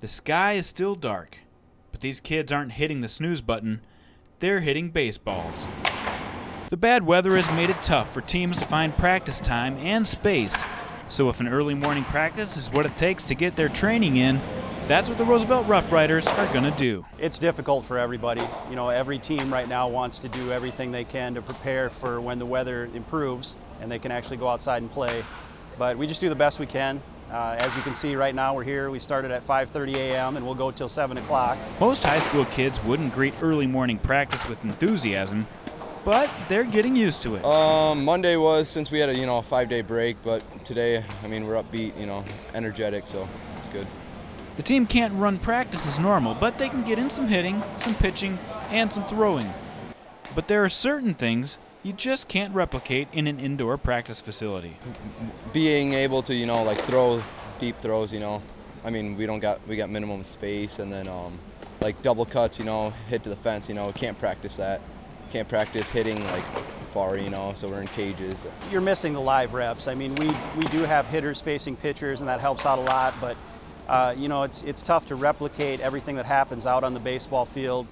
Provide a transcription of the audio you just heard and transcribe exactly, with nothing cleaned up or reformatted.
The sky is still dark, but these kids aren't hitting the snooze button, they're hitting baseballs. The bad weather has made it tough for teams to find practice time and space, so if an early morning practice is what it takes to get their training in, that's what the Roosevelt Rough Riders are going to do. It's difficult for everybody. You know, every team right now wants to do everything they can to prepare for when the weather improves and they can actually go outside and play. But we just do the best we can. Uh, as you can see right now, we're here. We started at five thirty a m and we'll go till seven o'clock. Most high school kids wouldn't greet early morning practice with enthusiasm, but they're getting used to it. Um, Monday was, since we had a you know five-day break, but today, I mean, we're upbeat, you know, energetic, so it's good. The team can't run practice as normal, but they can get in some hitting, some pitching, and some throwing. But there are certain things you just can't replicate in an indoor practice facility. Being able to, you know, like throw deep throws, you know, I mean, we don't got we got minimum space, and then um, like double cuts, you know, hit to the fence, you know, can't practice that. Can't practice hitting like far, you know, so we're in cages. You're missing the live reps. I mean, we we do have hitters facing pitchers, and that helps out a lot, but. Uh, you know, it's, it's tough to replicate everything that happens out on the baseball field.